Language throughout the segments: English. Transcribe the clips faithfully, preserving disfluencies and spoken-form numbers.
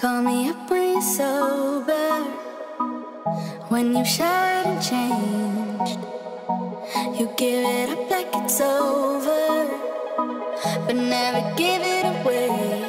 Call me a breeze sober. When you shied and changed, you give it up like it's over, but never give it away.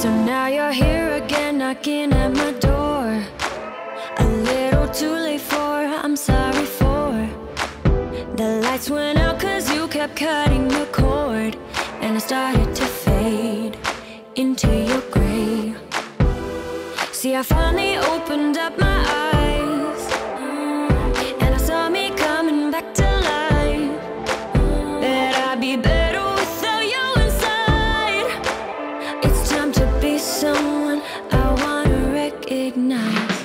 So now you're here again, knocking at my door. A little too late for, I'm sorry for. The lights went out cause you kept cutting the cord, and I started to fade into your grey. See, I finally opened up my eyes, and I saw me coming back to life. That I'd be better. Someone I want to recognize.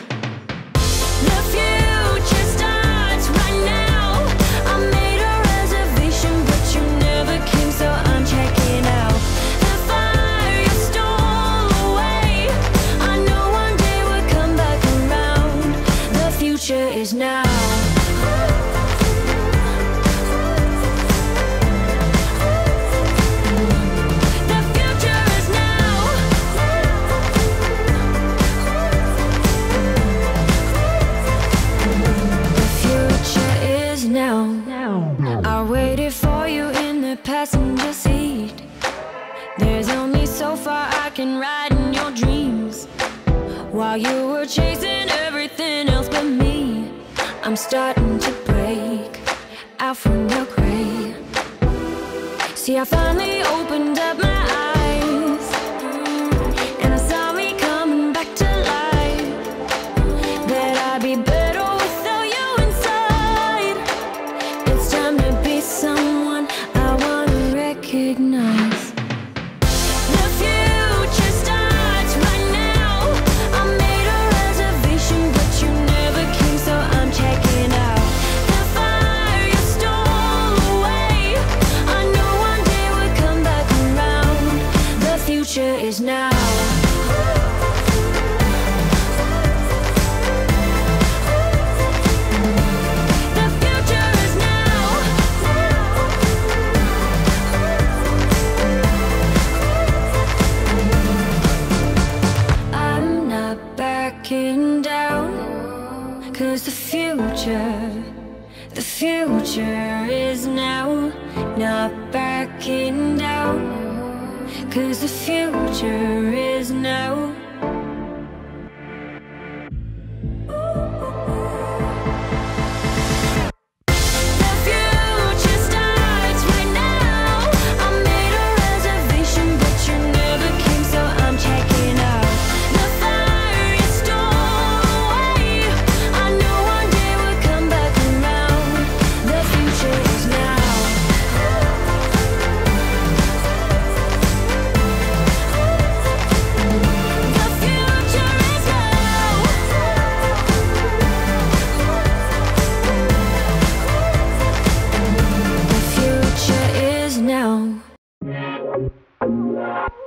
The future starts right now. I made a reservation, but you never came, so I'm checking out. The fire you stole away, I know one day we'll come back around. The future is now. Passenger seat, there's only so far I can ride in your dreams. While you were chasing everything else but me, I'm starting to break out from your grave. See, I finally opened up my eyes, and I saw me coming back to life. That I'd be better without you inside. It's time to be someone recognize. The future starts right now. I made a reservation, but you never came, so I'm checking out. The fire you stole away, I know one day we'll come back around. The future is now. Down, cause the future, the future is now. Not backing down, cause the future is now. Now.